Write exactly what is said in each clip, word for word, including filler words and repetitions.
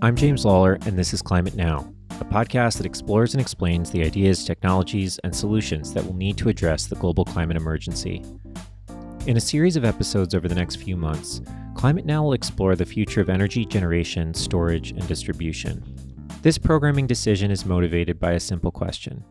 I'm James Lawler, and this is Climate Now, a podcast that explores and explains the ideas, technologies, and solutions that we'll need to address the global climate emergency. In a series of episodes over the next few months, Climate Now will explore the future of energy generation, storage, and distribution. This programming decision is motivated by a simple question.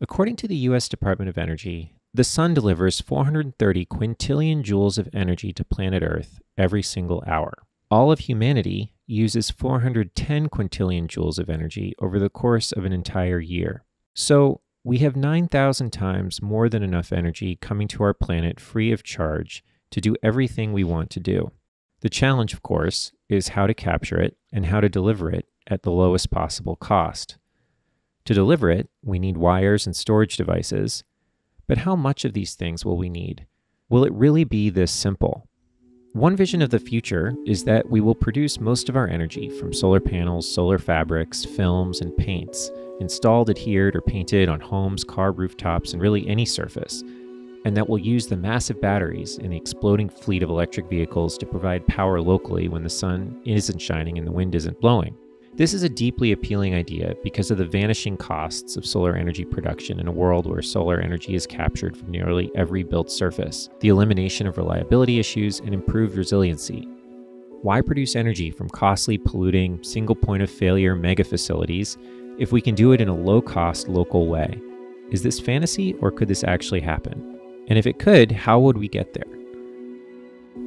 According to the U S Department of Energy, the sun delivers four hundred thirty quintillion joules of energy to planet Earth every single hour. All of humanity uses four hundred ten quintillion joules of energy over the course of an entire year. So we have nine thousand times more than enough energy coming to our planet free of charge to do everything we want to do. The challenge, of course, is how to capture it and how to deliver it at the lowest possible cost. To deliver it, we need wires and storage devices, but how much of these things will we need? Will it really be this simple? One vision of the future is that we will produce most of our energy from solar panels, solar fabrics, films, and paints, installed, adhered, or painted on homes, car rooftops, and really any surface, and that we'll use the massive batteries in the exploding fleet of electric vehicles to provide power locally when the sun isn't shining and the wind isn't blowing. This is a deeply appealing idea because of the vanishing costs of solar energy production in a world where solar energy is captured from nearly every built surface, the elimination of reliability issues, and improved resiliency. Why produce energy from costly, polluting, single point of failure mega facilities if we can do it in a low-cost, local way? Is this fantasy, or could this actually happen? And if it could, how would we get there?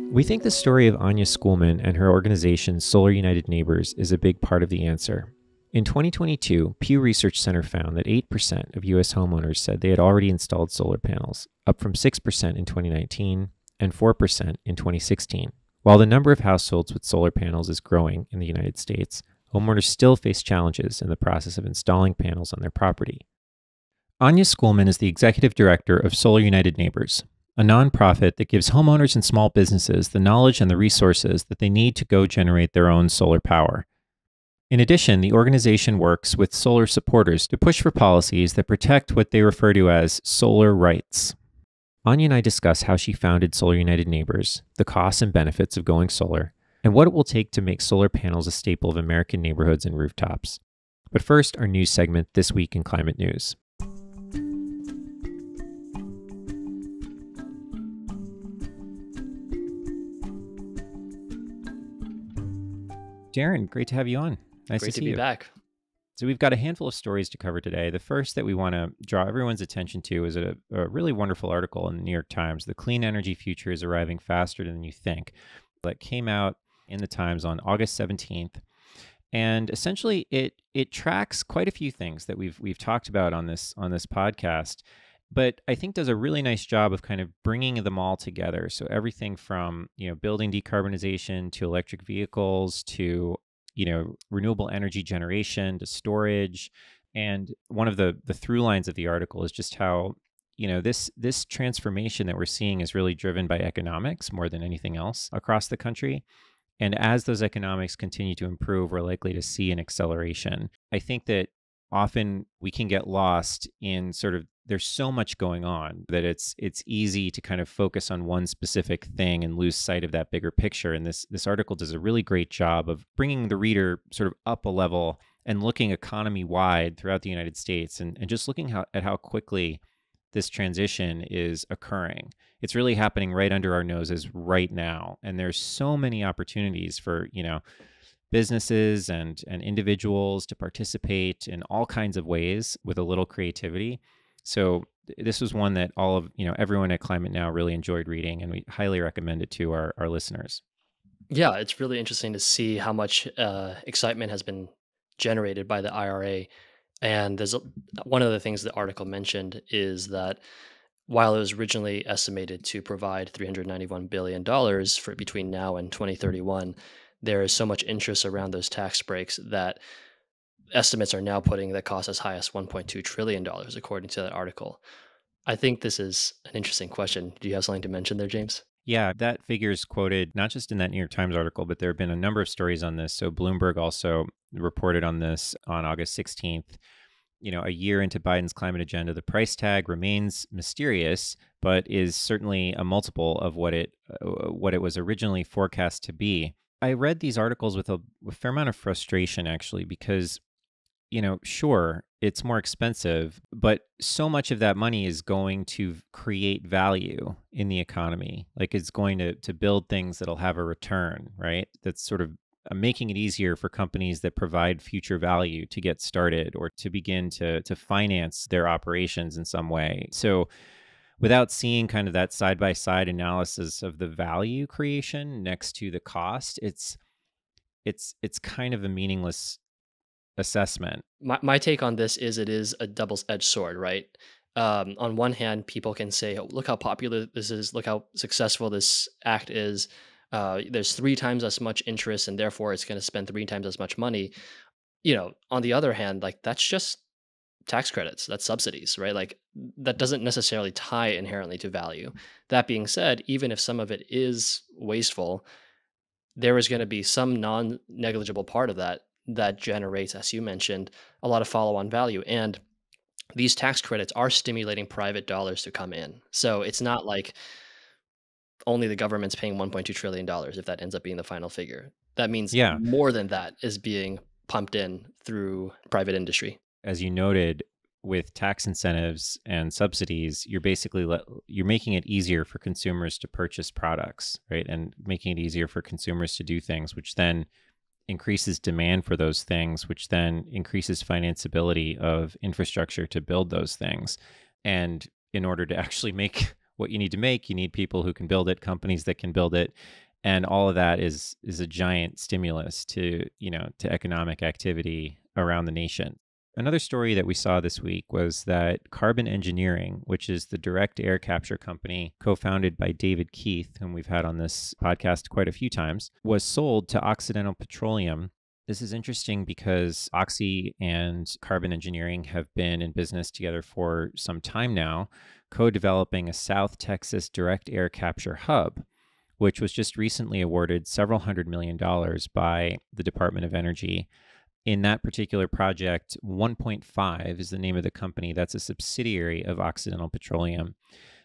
We think the story of Anya Schoolman and her organization Solar United Neighbors is a big part of the answer. In twenty twenty-two, Pew Research Center found that eight percent of U S homeowners said they had already installed solar panels, up from six percent in twenty nineteen and four percent in twenty sixteen. While the number of households with solar panels is growing in the United States, homeowners still face challenges in the process of installing panels on their property. Anya Schoolman is the executive director of Solar United Neighbors, a nonprofit that gives homeowners and small businesses the knowledge and the resources that they need to go generate their own solar power. In addition, the organization works with solar supporters to push for policies that protect what they refer to as solar rights. Anya and I discuss how she founded Solar United Neighbors, the costs and benefits of going solar, and what it will take to make solar panels a staple of American neighborhoods and rooftops. But first, our news segment, This Week in Climate News. Darren, great to have you on. Nice to see you. Great to be back. So we've got a handful of stories to cover today. The first that we want to draw everyone's attention to is a, a really wonderful article in the New York Times, The Clean Energy Future is Arriving Faster Than You Think, that came out in the Times on August seventeenth. And essentially it it tracks quite a few things that we've we've talked about on this on this podcast, but I think does a really nice job of kind of bringing them all together. So everything from, you know, building decarbonization to electric vehicles to, you know, renewable energy generation to storage. And one of the the through lines of the article is just how, you know, this this transformation that we're seeing is really driven by economics more than anything else across the country. And as those economics continue to improve, we're likely to see an acceleration. I think that often we can get lost in sort of, there's so much going on that it's it's easy to kind of focus on one specific thing and lose sight of that bigger picture. And this this article does a really great job of bringing the reader sort of up a level and looking economy-wide throughout the United States and, and just looking how, at how quickly this transition is occurring. It's really happening right under our noses right now. And there's so many opportunities for, you know, businesses and, and individuals to participate in all kinds of ways with a little creativity. So this was one that all of, you know, everyone at Climate Now really enjoyed reading, and we highly recommend it to our, our listeners. Yeah, it's really interesting to see how much uh, excitement has been generated by the I R A. And there's a, one of the things the article mentioned is that while it was originally estimated to provide three hundred ninety-one billion dollars for between now and twenty thirty-one, there is so much interest around those tax breaks that estimates are now putting the cost as high as one point two trillion dollars, according to that article. I think this is an interesting question. Do you have something to mention there, James? Yeah, that figure is quoted not just in that New York Times article, but there have been a number of stories on this. So Bloomberg also reported on this on August sixteenth. You know, a year into Biden's climate agenda, the price tag remains mysterious, but is certainly a multiple of what it uh, what it was originally forecast to be. I read these articles with a, a fair amount of frustration, actually, because, you know, sure, it's more expensive, but so much of that money is going to create value in the economy. Like, it's going to, to build things that'll have a return, right? That's sort of making it easier for companies that provide future value to get started or to begin to, to finance their operations in some way. So without seeing kind of that side-by-side analysis of the value creation next to the cost, it's it's it's kind of a meaningless assessment. My, my take on this is it is a double-edged sword, right? Um, on one hand, people can say, oh, look how popular this is, look how successful this act is. Uh, there's three times as much interest, and therefore it's going to spend three times as much money. You know, on the other hand, like, that's just tax credits, that's subsidies, right? Like, that doesn't necessarily tie inherently to value. That being said, even if some of it is wasteful, there is going to be some non-negligible part of that that generates, as you mentioned, a lot of follow-on value. And these tax credits are stimulating private dollars to come in. So it's not like only the government's paying one point two trillion dollars if that ends up being the final figure. That means yeah. more than that is being pumped in through private industry. As you noted, with tax incentives and subsidies, you're basically let, you're making it easier for consumers to purchase products, right? And making it easier for consumers to do things, which then increases demand for those things, which then increases financeability of infrastructure to build those things. And in order to actually make what you need to make, you need people who can build it, companies that can build it. And all of that is is a giant stimulus to, you know, to economic activity around the nation. Another story that we saw this week was that Carbon Engineering, which is the direct air capture company co-founded by David Keith, whom we've had on this podcast quite a few times, was sold to Occidental Petroleum. This is interesting because Oxy and Carbon Engineering have been in business together for some time now, co-developing a South Texas direct air capture hub, which was just recently awarded several hundred million dollars by the Department of Energy. In that particular project, one point five is the name of the company. That's a subsidiary of Occidental Petroleum.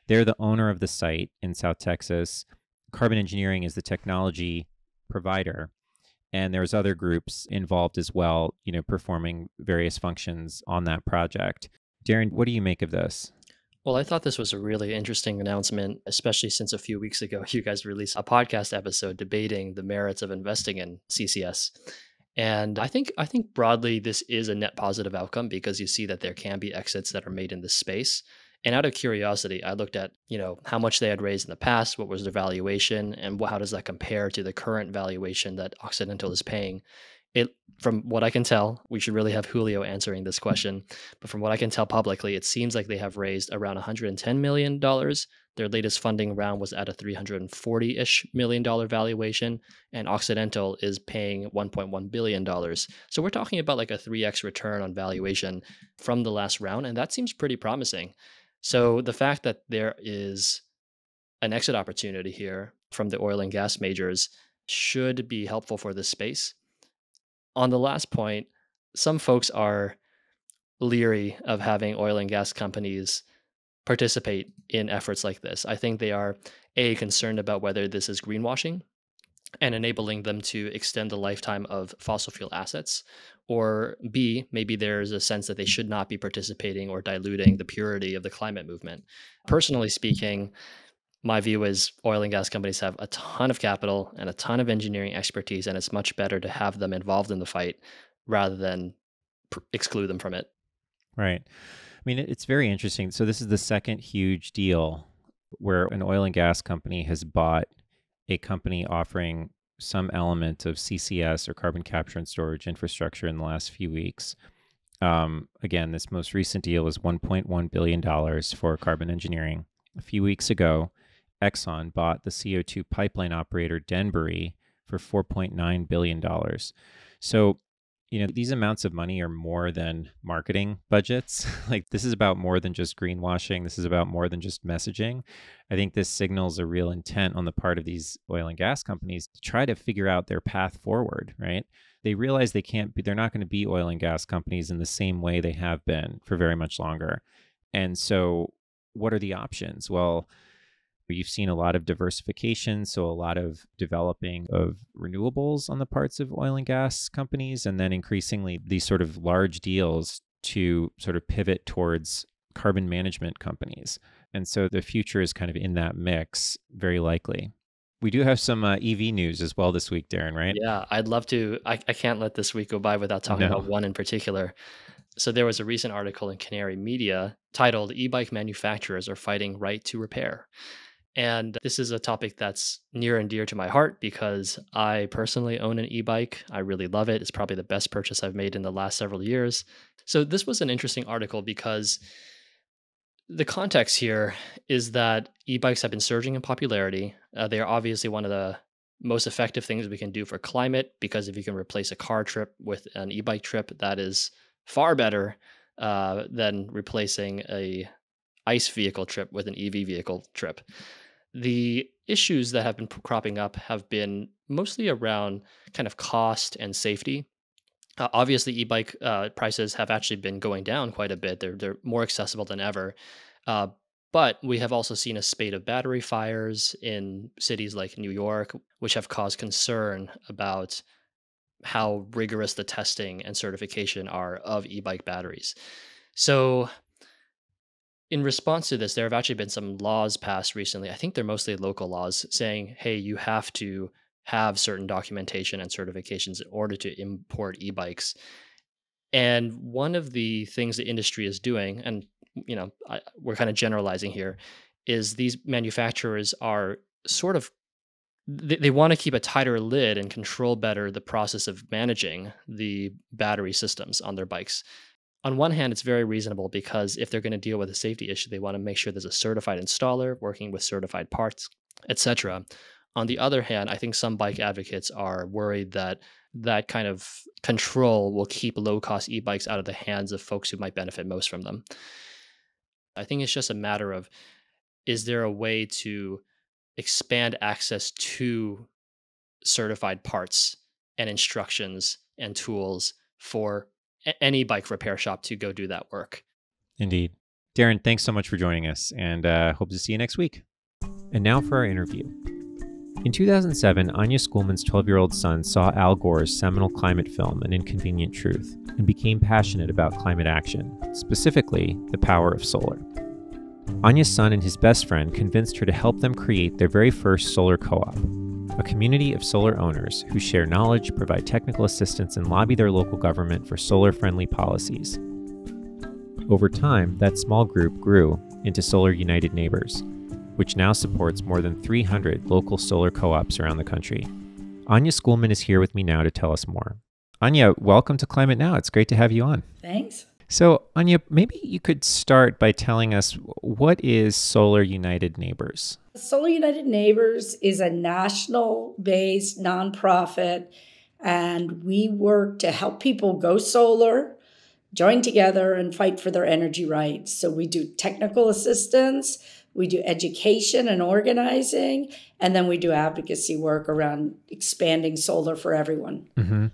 They're the owner of the site in South Texas. Carbon Engineering is the technology provider. And there's other groups involved as well, you know, performing various functions on that project. Darren, what do you make of this? Well, I thought this was a really interesting announcement, especially since a few weeks ago, you guys released a podcast episode debating the merits of investing in C C S. And I think I think broadly, this is a net positive outcome because you see that there can be exits that are made in this space. And out of curiosity, I looked at, you know, how much they had raised in the past, what was their valuation, and how does that compare to the current valuation that Occidental is paying? It, from what I can tell, we should really have Julio answering this question, but from what I can tell publicly, it seems like they have raised around one hundred ten million dollars. Their latest funding round was at a three hundred forty-ish million dollar valuation, and Occidental is paying one point one billion dollars. So we're talking about like a three X return on valuation from the last round, and that seems pretty promising. So the fact that there is an exit opportunity here from the oil and gas majors should be helpful for this space. On the last point, some folks are leery of having oil and gas companies participate in efforts like this. I think they are, A, concerned about whether this is greenwashing and enabling them to extend the lifetime of fossil fuel assets, or B, maybe there's a sense that they should not be participating or diluting the purity of the climate movement. Personally speaking, my view is oil and gas companies have a ton of capital and a ton of engineering expertise, and it's much better to have them involved in the fight rather than pr- exclude them from it. Right. I mean, it's very interesting. So this is the second huge deal where an oil and gas company has bought a company offering some element of C C S or carbon capture and storage infrastructure in the last few weeks. Um, again, this most recent deal is one point one billion dollars for Carbon Engineering. A few weeks ago, Exxon bought the C O two pipeline operator Denbury for four point nine billion dollars. So, you know, these amounts of money are more than marketing budgets. Like, this is about more than just greenwashing. This is about more than just messaging. I think this signals a real intent on the part of these oil and gas companies to try to figure out their path forward, right? They realize they can't be, they're not going to be oil and gas companies in the same way they have been for very much longer. And so what are the options? Well, You've seen a lot of diversification, so a lot of developing of renewables on the parts of oil and gas companies, and then increasingly these sort of large deals to sort of pivot towards carbon management companies. And so the future is kind of in that mix, very likely. We do have some uh, E V news as well this week, Darren, right? Yeah, I'd love to. I, I can't let this week go by without talking no. about one in particular. So there was a recent article in Canary Media titled "E-Bike Manufacturers Are Fighting Right to Repair." And this is a topic that's near and dear to my heart because I personally own an e-bike. I really love it. It's probably the best purchase I've made in the last several years. So this was an interesting article because the context here is that e-bikes have been surging in popularity. Uh, they are obviously one of the most effective things we can do for climate, because if you can replace a car trip with an e-bike trip, that is far better uh, than replacing a ICE vehicle trip with an E V vehicle trip. The issues that have been cropping up have been mostly around kind of cost and safety. Uh, obviously, e-bike uh, prices have actually been going down quite a bit. They're they're more accessible than ever. Uh, but we have also seen a spate of battery fires in cities like New York, which have caused concern about how rigorous the testing and certification are of e-bike batteries. So in response to this, there have actually been some laws passed recently. I think they're mostly local laws saying, hey, you have to have certain documentation and certifications in order to import e-bikes. And one of the things the industry is doing, and you know, I, we're kind of generalizing here, is these manufacturers are sort of, they, they want to keep a tighter lid and control better the process of managing the battery systems on their bikes. On one hand, it's very reasonable because if they're going to deal with a safety issue, they want to make sure there's a certified installer working with certified parts, et cetera. On the other hand, I think some bike advocates are worried that that kind of control will keep low-cost e-bikes out of the hands of folks who might benefit most from them. I think it's just a matter of, is there a way to expand access to certified parts and instructions and tools for any bike repair shop to go do that work. Indeed. Darren, thanks so much for joining us, and uh, hope to see you next week. And now for our interview. In two thousand seven, Anya Schoolman's twelve-year-old son saw Al Gore's seminal climate film, An Inconvenient Truth, and became passionate about climate action, specifically the power of solar. Anya's son and his best friend convinced her to help them create their very first solar co-op, a community of solar owners who share knowledge, provide technical assistance, and lobby their local government for solar-friendly policies. Over time, that small group grew into Solar United Neighbors, which now supports more than three hundred local solar co-ops around the country. Anya Schoolman is here with me now to tell us more. Anya, welcome to Climate Now. It's great to have you on. Thanks. So, Anya, maybe you could start by telling us, what is Solar United Neighbors? Solar United Neighbors is a national-based nonprofit, and we work to help people go solar, join together, and fight for their energy rights. So we do technical assistance, we do education and organizing, and then we do advocacy work around expanding solar for everyone. Mm-hmm.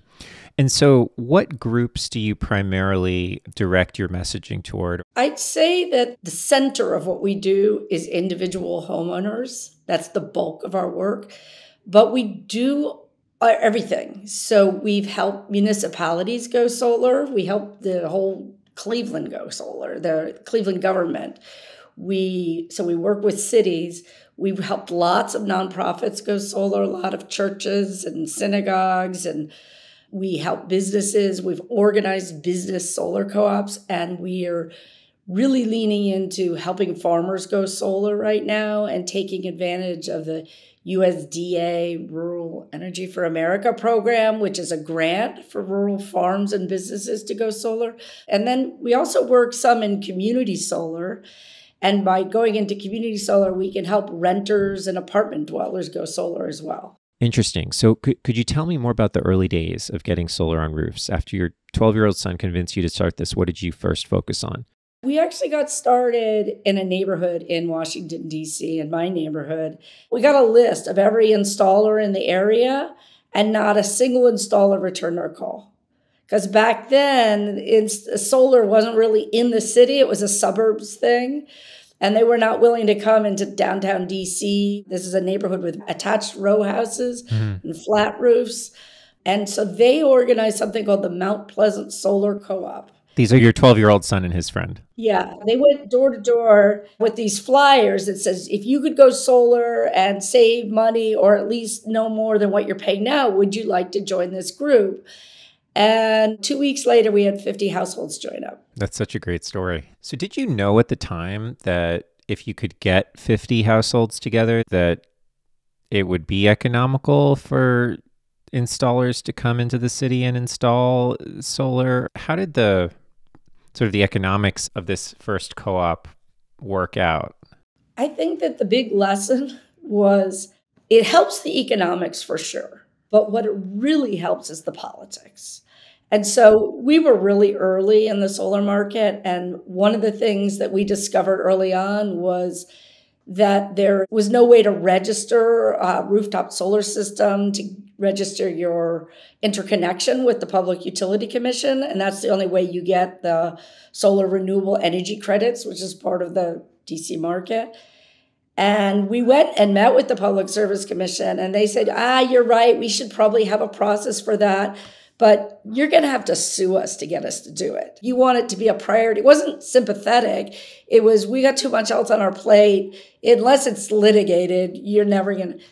And so what groups do you primarily direct your messaging toward? I'd say that the center of what we do is individual homeowners. That's the bulk of our work. But we do everything. So we've helped municipalities go solar. We helped the whole Cleveland go solar, the Cleveland government. We so we work with cities. We've helped lots of nonprofits go solar, a lot of churches and synagogues, and we help businesses. We've organized business solar co-ops, and we are really leaning into helping farmers go solar right now and taking advantage of the U S D A Rural Energy for America program, which is a grant for rural farms and businesses to go solar. And then we also work some in community solar. And by going into community solar, we can help renters and apartment dwellers go solar as well. Interesting. So could, could you tell me more about the early days of getting solar on roofs? After your twelve-year-old son convinced you to start this, what did you first focus on? We actually got started in a neighborhood in Washington, D C, in my neighborhood. We got a list of every installer in the area, and not a single installer returned our call. Because back then, solar wasn't really in the city. It was a suburbs thing. and they were not willing to come into downtown D C. This is a neighborhood with attached row houses mm-hmm. and flat roofs. And so they organized something called the Mount Pleasant Solar Co-op. These are your twelve-year-old son and his friend. Yeah. They went door to door with these flyers that says, if you could go solar and save money, or at least no more than what you're paying now, would you like to join this group? And two weeks later, we had fifty households join up. That's such a great story. So did you know at the time that if you could get fifty households together, that it would be economical for installers to come into the city and install solar? How did the sort of the economics of this first co-op work out? I think that the big lesson was it helps the economics for sure, but what it really helps is the politics. And so we were really early in the solar market. And one of the things that we discovered early on was that there was no way to register a rooftop solar system, to register your interconnection with the Public Utility Commission. And that's the only way you get the solar renewable energy credits, which is part of the D C market. And we went and met with the Public Service Commission, and they said, ah, you're right, we should probably have a process for that, but you're going to have to sue us to get us to do it. You want it to be a priority. It wasn't sympathetic. It was, we got too much else on our plate. Unless it's litigated, you're never going to.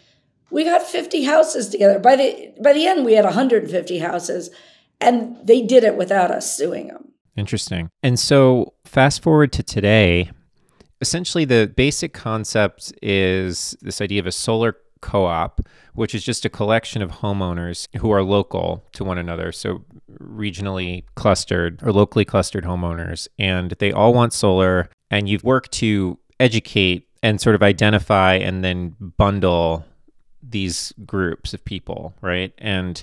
We got fifty houses together. By the by the end, we had one hundred fifty houses, and they did it without us suing them. Interesting. And so fast forward to today, essentially the basic concept is this idea of a solar co-op, which is just a collection of homeowners who are local to one another. So regionally clustered or locally clustered homeowners, and they all want solar, and you've worked to educate and sort of identify and then bundle these groups of people, right? And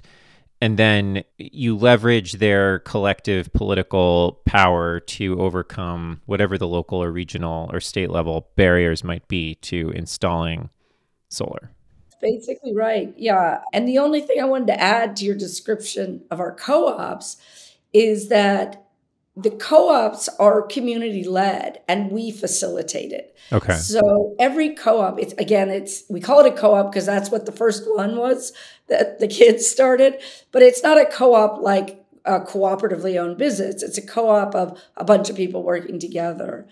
and then you leverage their collective political power to overcome whatever the local or regional or state level barriers might be to installing solar. That's basically right. Yeah. And the only thing I wanted to add to your description of our co-ops is that the co-ops are community-led, and we facilitate it. Okay. So every co-op, it's again, it's we call it a co-op because that's what the first one was that the kids started. But it's not a co-op like a cooperatively owned business. It's a co-op of a bunch of people working together.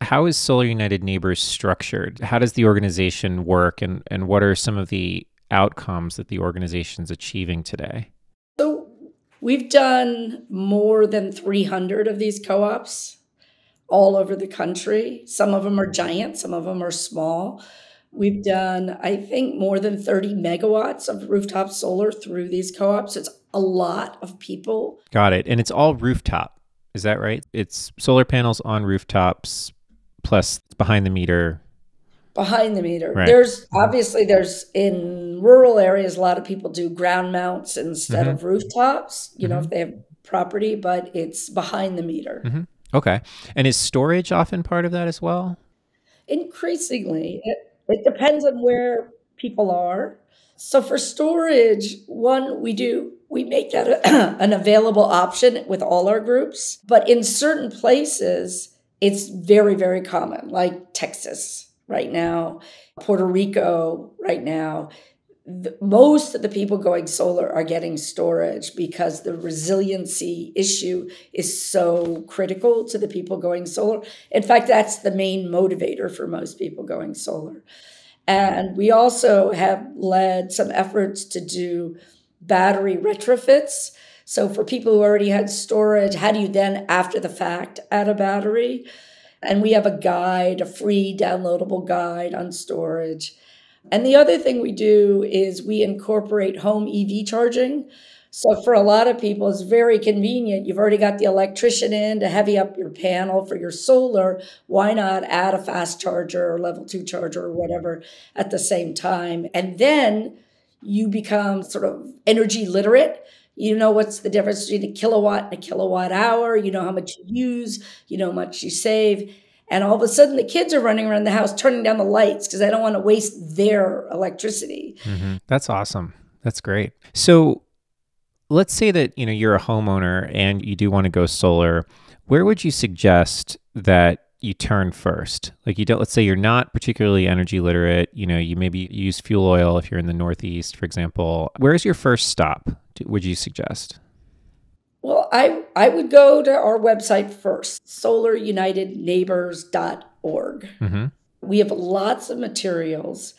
How is Solar United Neighbors structured? How does the organization work, and and what are some of the outcomes that the organization's achieving today? So we've done more than three hundred of these co-ops all over the country. Some of them are giant, some of them are small. We've done, I think, more than thirty megawatts of rooftop solar through these co-ops. It's a lot of people. Got it. And it's all rooftop. Is that right? It's solar panels on rooftops, plus behind the meter. Behind the meter. Right. There's obviously there's in rural areas, a lot of people do ground mounts instead mm-hmm. of rooftops, you mm-hmm. know, if they have property, but it's behind the meter. Mm-hmm. Okay. And is storage often part of that as well? Increasingly. It, it depends on where people are. So for storage, one, we do, we make that a, an available option with all our groups, but in certain places, it's very, very common, like Texas right now, Puerto Rico right now, the, most of the people going solar are getting storage because the resiliency issue is so critical to the people going solar. In fact, that's the main motivator for most people going solar. And we also have led some efforts to do battery retrofits. So for people who already had storage, how do you then, after the fact, add a battery? And we have a guide, a free downloadable guide on storage. And the other thing we do is we incorporate home E V charging. So for a lot of people, it's very convenient. You've already got the electrician in to heavy up your panel for your solar. Why not add a fast charger or level two charger or whatever at the same time? And then you become sort of energy literate. You know what's the difference between a kilowatt and a kilowatt hour. You know how much you use. You know how much you save. And all of a sudden, the kids are running around the house turning down the lights because they don't want to waste their electricity. Mm-hmm. That's awesome. That's great. So let's say that, you know, you're a homeowner and you do want to go solar. Where would you suggest that you turn first? Like you don't, let's say you're not particularly energy literate, you know, you maybe use fuel oil if you're in the Northeast, for example. Where's your first stop, would you suggest? Well, I, I would go to our website first, solar united neighbors dot org. Mm-hmm. We have lots of materials.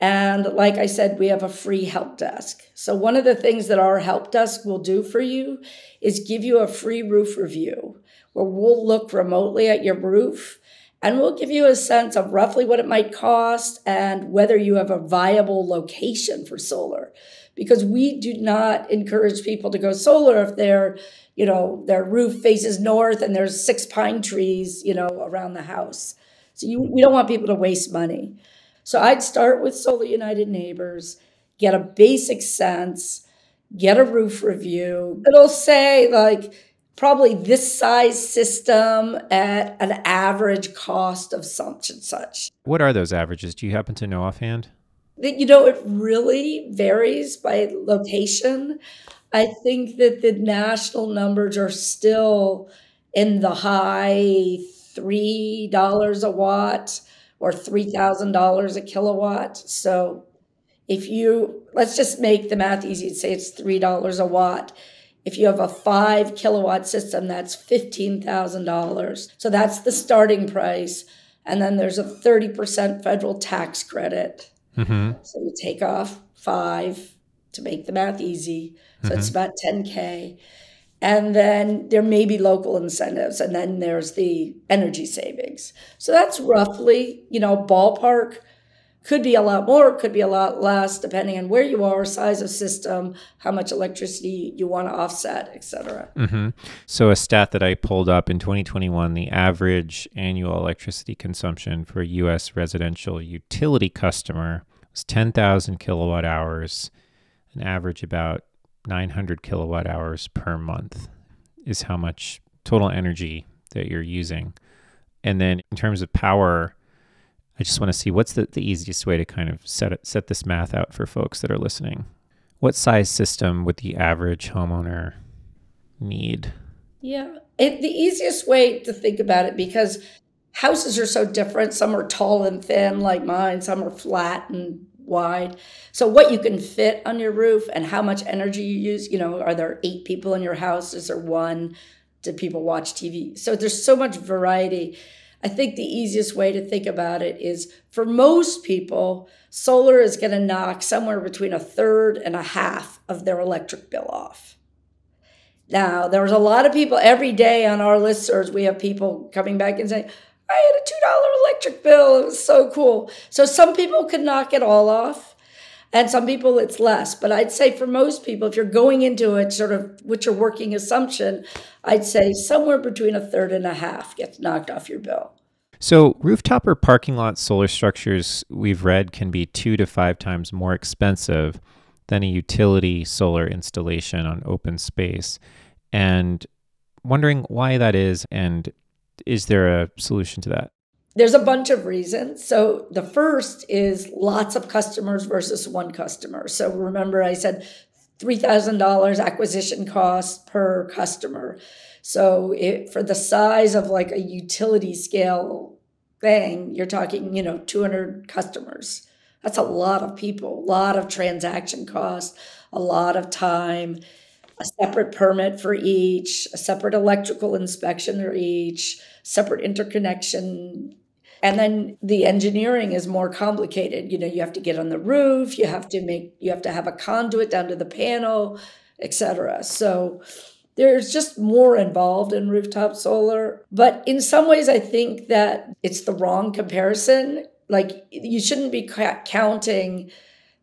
And like I said, we have a free help desk. So one of the things that our help desk will do for you is give you a free roof review, where we'll look remotely at your roof and we'll give you a sense of roughly what it might cost and whether you have a viable location for solar. Because we do not encourage people to go solar if their, you know, their roof faces north and there's six pine trees, you know, around the house. So you, we don't want people to waste money. So I'd start with Solar United Neighbors, get a basic sense, get a roof review. It'll say like probably this size system at an average cost of such and such. What are those averages? Do you happen to know offhand? You know, it really varies by location. I think that the national numbers are still in the high three dollars a watt or three thousand dollars a kilowatt. So if you, let's just make the math easy and say it's three dollars a watt. If you have a five kilowatt system, that's fifteen thousand dollars. So that's the starting price. And then there's a thirty percent federal tax credit. Mm-hmm. So you take off five to make the math easy. So mm-hmm. It's about ten K. And then there may be local incentives, and then there's the energy savings. So that's roughly, you know, ballpark. Could be a lot more, could be a lot less, depending on where you are, size of system, how much electricity you want to offset, et cetera. Mm-hmm. So a stat that I pulled up in twenty twenty-one, the average annual electricity consumption for a U S residential utility customer was ten thousand kilowatt hours, an average about nine hundred kilowatt hours per month is how much total energy that you're using. And then in terms of power, I just want to see what's the, the easiest way to kind of set it, set this math out for folks that are listening. What size system would the average homeowner need? Yeah, it, the easiest way to think about it, because houses are so different. Some are tall and thin like mine. Some are flat and wide. So what you can fit on your roof and how much energy you use, you know, are there eight people in your house? Is there one? Do people watch T V? So there's so much variety. I think the easiest way to think about it is, for most people, solar is going to knock somewhere between a third and a half of their electric bill off. Now, there's a lot of people every day on our listservs, we have people coming back and saying, I had a two dollar electric bill. It was so cool. So some people could knock it all off, and some people it's less. But I'd say for most people, if you're going into it sort of with your working assumption, I'd say somewhere between a third and a half gets knocked off your bill. So rooftop or parking lot solar structures, we've read, can be two to five times more expensive than a utility solar installation on open space. And wondering why that is, and is there a solution to that? There's a bunch of reasons. So the first is lots of customers versus one customer. So remember I said three thousand dollars acquisition cost per customer. So it, for the size of like a utility scale thing, you're talking, you know, two hundred customers. That's a lot of people, a lot of transaction costs, a lot of time, a separate permit for each, a separate electrical inspection for each, separate interconnection. And then the engineering is more complicated. You know, you have to get on the roof, you have to make, you have to have a conduit down to the panel, et cetera. So there's just more involved in rooftop solar. But in some ways, I think that it's the wrong comparison. Like you shouldn't be ca- counting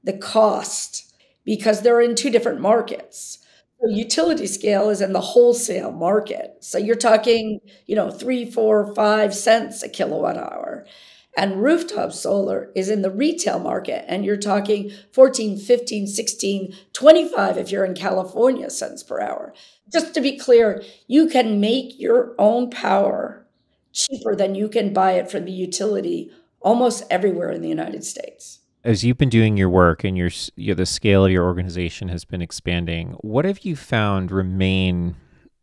the cost, because they're in two different markets. So utility scale is in the wholesale market. So you're talking, you know, three, four, five cents a kilowatt hour. And rooftop solar is in the retail market. And you're talking fourteen, fifteen, sixteen, twenty-five if you're in California cents per hour. Just to be clear, you can make your own power cheaper than you can buy it from the utility almost everywhere in the United States. As you've been doing your work and your, your, the scale of your organization has been expanding, what have you found remain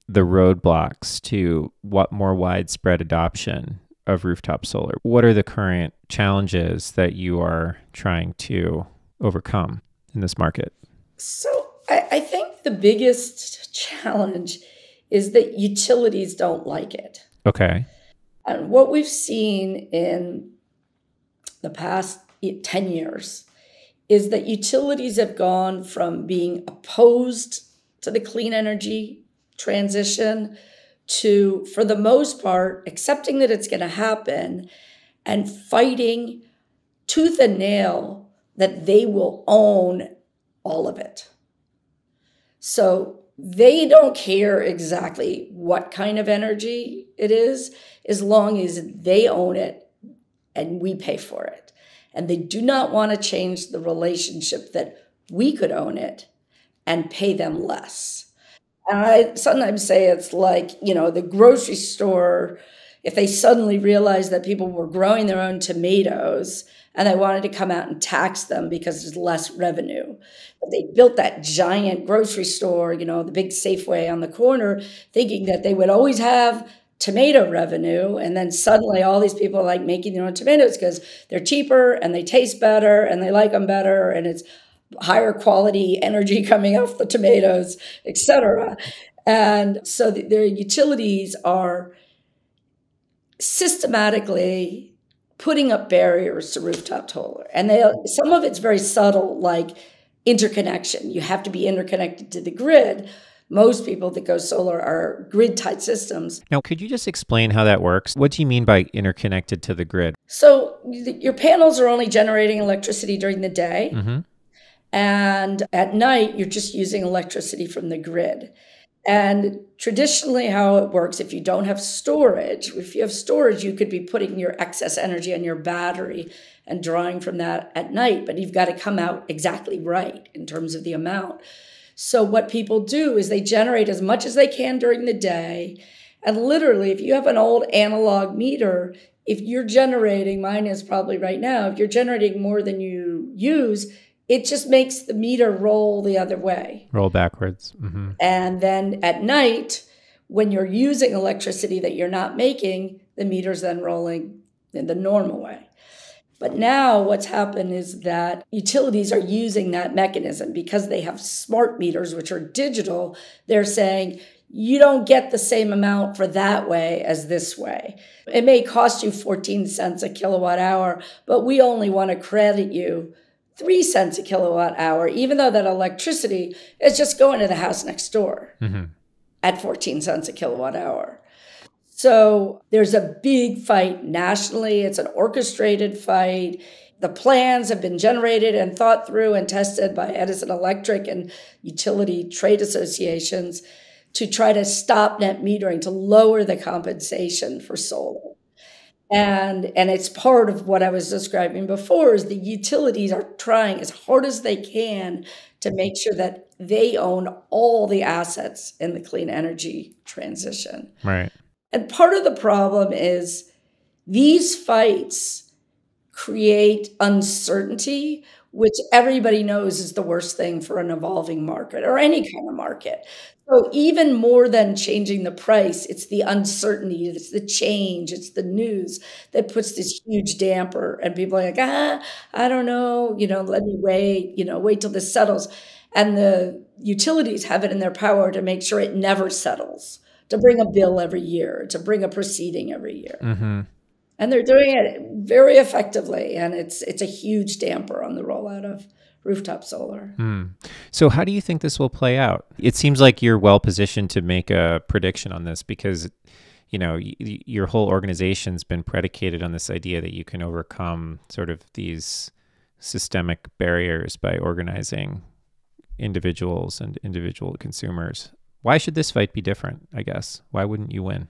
the roadblocks to what more widespread adoption of rooftop solar? What are the current challenges that you are trying to overcome in this market? So I, I think the biggest challenge is that utilities don't like it. Okay. And what we've seen in the past ten years is that utilities have gone from being opposed to the clean energy transition to, for the most part, accepting that it's going to happen and fighting tooth and nail that they will own all of it. So they don't care exactly what kind of energy it is, as long as they own it and we pay for it. And they do not want to change the relationship that we could own it and pay them less. And I sometimes say it's like, you know, the grocery store, if they suddenly realized that people were growing their own tomatoes and they wanted to come out and tax them because there's less revenue. But they built that giant grocery store, you know, the big Safeway on the corner, thinking that they would always have tomato revenue. And then suddenly all these people are like making their own tomatoes because they're cheaper and they taste better and they like them better. And it's higher quality energy coming off the tomatoes, et cetera. And so the, their utilities are systematically putting up barriers to rooftop solar. And they, some of it's very subtle, like interconnection. You have to be interconnected to the grid. Most people that go solar are grid-tied systems. Now, could you just explain how that works? What do you mean by interconnected to the grid? So your panels are only generating electricity during the day. Mm-hmm. And at night, you're just using electricity from the grid. And traditionally how it works, if you don't have storage, if you have storage, you could be putting your excess energy on your battery and drawing from that at night, but you've got to come out exactly right in terms of the amount. So what people do is they generate as much as they can during the day. And literally, if you have an old analog meter, if you're generating, mine is probably right now, if you're generating more than you use, it just makes the meter roll the other way. Roll backwards. Mm-hmm. And then at night, when you're using electricity that you're not making, the meter's then rolling in the normal way. But now what's happened is that utilities are using that mechanism because they have smart meters, which are digital. They're saying, you don't get the same amount for that way as this way. It may cost you fourteen cents a kilowatt hour, but we only want to credit you three cents a kilowatt hour, even though that electricity is just going to the house next door mm-hmm. at fourteen cents a kilowatt hour. So there's a big fight nationally. It's an orchestrated fight. The plans have been generated and thought through and tested by Edison Electric and utility trade associations to try to stop net metering, to lower the compensation for solar. And, and it's part of what I was describing before is the utilities are trying as hard as they can to make sure that they own all the assets in the clean energy transition. Right. And part of the problem is these fights create uncertainty, which everybody knows is the worst thing for an evolving market or any kind of market. So even more than changing the price, it's the uncertainty, it's the change, it's the news that puts this huge damper. And people are like, ah, I don't know, you know, let me wait, you know, wait till this settles. And the utilities have it in their power to make sure it never settles, to bring a bill every year, to bring a proceeding every year. Mm-hmm. And they're doing it very effectively, and it's it's a huge damper on the rollout of rooftop solar. Mm. So how do you think this will play out? It seems like you're well positioned to make a prediction on this because, you know, y your whole organization's been predicated on this idea that you can overcome sort of these systemic barriers by organizing individuals and individual consumers. Why should this fight be different, I guess? Why wouldn't you win?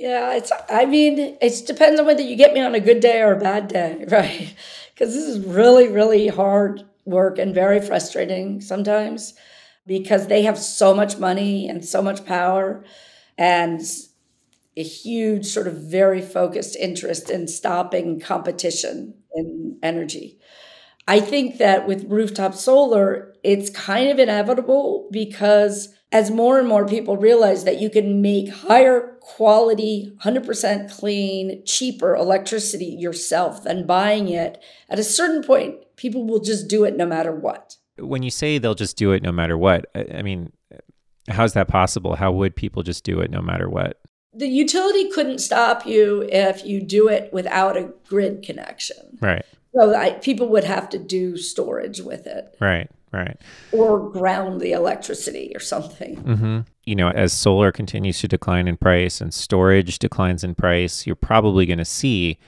Yeah, it's. I mean, it depends on whether you get me on a good day or a bad day, right? Because this is really, really hard work and very frustrating sometimes because they have so much money and so much power and a huge sort of very focused interest in stopping competition in energy. I think that with rooftop solar, it's kind of inevitable because as more and more people realize that you can make higher quality, one hundred percent clean, cheaper electricity yourself than buying it, at a certain point, people will just do it no matter what. When you say they'll just do it no matter what, I mean, how's that possible? How would people just do it no matter what? The utility couldn't stop you if you do it without a grid connection. Right. So I, people would have to do storage with it. Right, right. Or ground the electricity or something. Mm-hmm. You know, as solar continues to decline in price and storage declines in price, you're probably going to see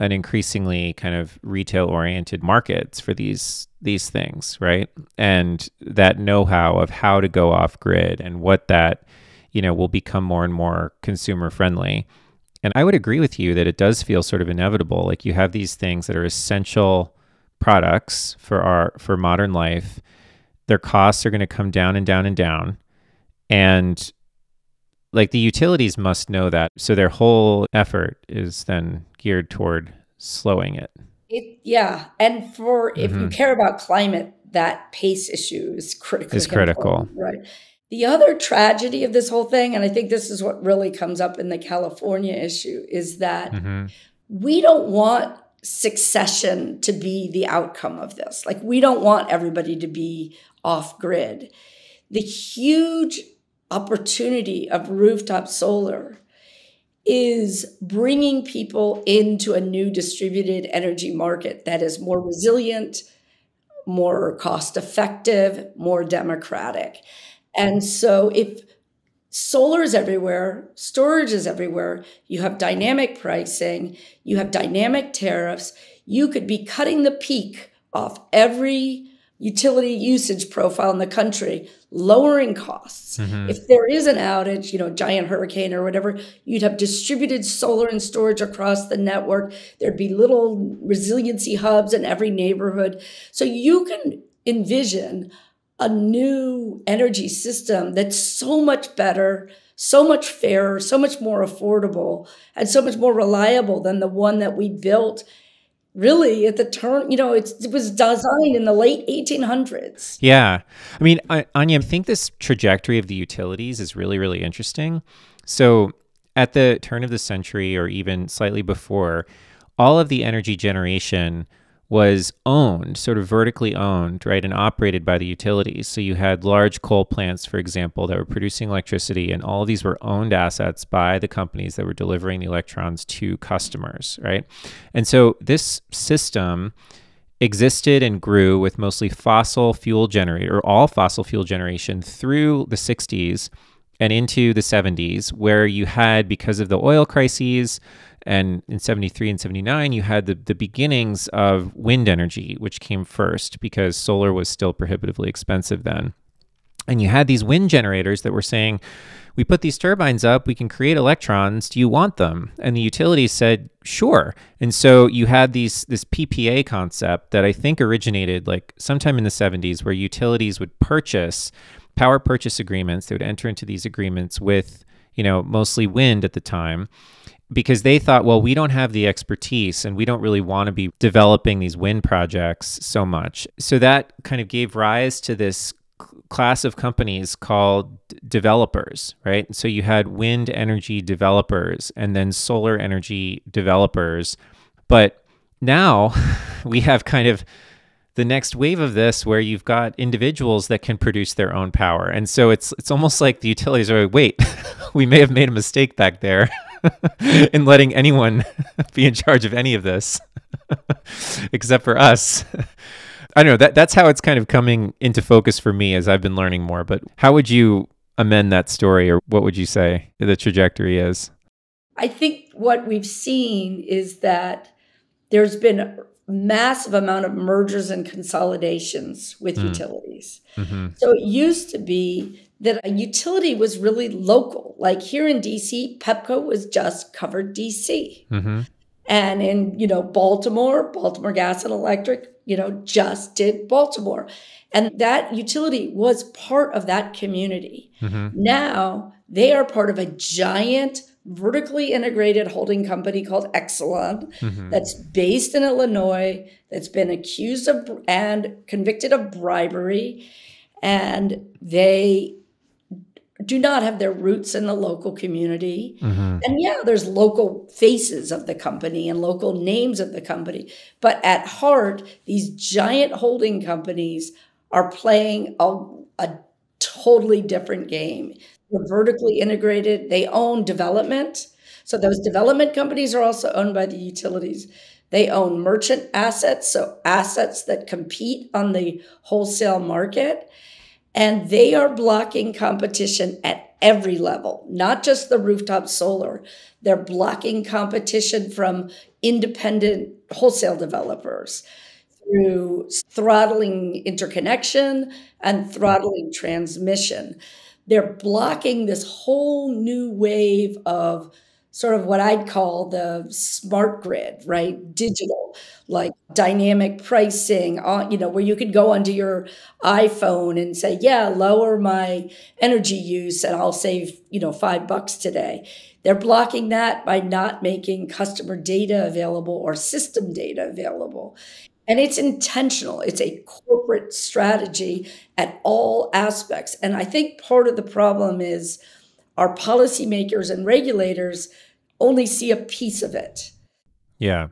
an increasingly kind of retail-oriented markets for these these things, right? And that know-how of how to go off-grid and what that, you know, will become more and more consumer-friendly. And I would agree with you that it does feel sort of inevitable. Like you have these things that are essential products for our for modern life. Their costs are going to come down and down and down. And like the utilities must know that. So their whole effort is then geared toward slowing it. It yeah. And for mm-hmm. if you care about climate, that pace issue is critical. It's critical. Right. The other tragedy of this whole thing, and I think this is what really comes up in the California issue, is that mm-hmm. we don't want succession to be the outcome of this. Like, we don't want everybody to be off-grid. The huge opportunity of rooftop solar is bringing people into a new distributed energy market that is more resilient, more cost-effective, more democratic. And so if solar is everywhere, storage is everywhere, you have dynamic pricing, you have dynamic tariffs, you could be cutting the peak off every utility usage profile in the country, lowering costs. Mm-hmm. If there is an outage, you know, giant hurricane or whatever, you'd have distributed solar and storage across the network. There'd be little resiliency hubs in every neighborhood. So you can envision a new energy system that's so much better, so much fairer, so much more affordable, and so much more reliable than the one that we built really at the turn. You know, it's, it was designed in the late eighteen hundreds. Yeah. I mean, I, Anya, I think this trajectory of the utilities is really, really interesting. So at the turn of the century, or even slightly before, all of the energy generation was owned, sort of vertically owned, right, and operated by the utilities. So you had large coal plants, for example, that were producing electricity, and all of these were owned assets by the companies that were delivering the electrons to customers, right? And so this system existed and grew with mostly fossil fuel generator, or all fossil fuel generation, through the sixties and into the seventies, where you had, because of the oil crises, and in seventy-three and seventy-nine, you had the, the beginnings of wind energy, which came first because solar was still prohibitively expensive then. And you had these wind generators that were saying, we put these turbines up, we can create electrons, do you want them? And the utilities said, sure. And so you had these this P P A concept that I think originated like sometime in the seventies, where utilities would purchase power purchase agreements. They would enter into these agreements with, you know, mostly wind at the time, because they thought, well, we don't have the expertise and we don't really want to be developing these wind projects so much. So that kind of gave rise to this class of companies called developers, right? So you had wind energy developers and then solar energy developers. But now we have kind of the next wave of this, where you've got individuals that can produce their own power. And so it's it's almost like the utilities are like, wait, we may have made a mistake back there in letting anyone be in charge of any of this except for us. I don't know, that that's how it's kind of coming into focus for me as I've been learning more. But how would you amend that story, or what would you say the trajectory is? I think what we've seen is that there's been a massive amount of mergers and consolidations with mm. utilities. Mm-hmm. So it used to be that a utility was really local. Like here in D C, Pepco was just covered D C. Mm-hmm. And in, you know, Baltimore, Baltimore Gas and Electric, you know, just did Baltimore. And that utility was part of that community. Mm-hmm. Now they are part of a giant vertically integrated holding company called Exelon mm-hmm. that's based in Illinois, that's been accused of and convicted of bribery, and they do not have their roots in the local community. Mm-hmm. And yeah, there's local faces of the company and local names of the company. But at heart, these giant holding companies are playing a, a totally different game. They're vertically integrated. They own development. So those development companies are also owned by the utilities. They own merchant assets, so assets that compete on the wholesale market. And they are blocking competition at every level, not just the rooftop solar. They're blocking competition from independent wholesale developers through throttling interconnection and throttling transmission. They're blocking this whole new wave of sort of what I'd call the smart grid, right? Digital, like dynamic pricing, you know, where you could go onto your iPhone and say, yeah, lower my energy use and I'll save, you know, five bucks today. They're blocking that by not making customer data available or system data available. And it's intentional. It's a corporate strategy at all aspects. And I think part of the problem is our policymakers and regulators only see a piece of it. Yeah.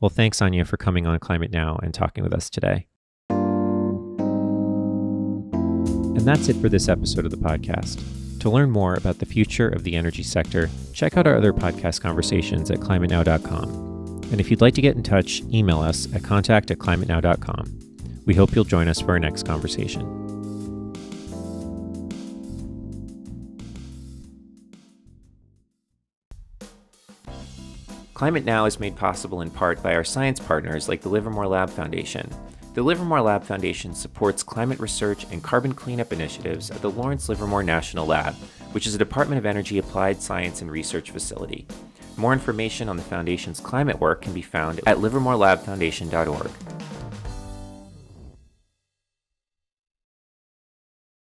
Well, thanks, Anya, for coming on Climate Now and talking with us today. And that's it for this episode of the podcast. To learn more about the future of the energy sector, check out our other podcast conversations at climate now dot com. And if you'd like to get in touch, email us at contact at climate now dot com. We hope you'll join us for our next conversation. Climate Now is made possible in part by our science partners like the Livermore Lab Foundation. The Livermore Lab Foundation supports climate research and carbon cleanup initiatives at the Lawrence Livermore National Lab, which is a Department of Energy applied science and research facility. More information on the Foundation's climate work can be found at livermore lab foundation dot org.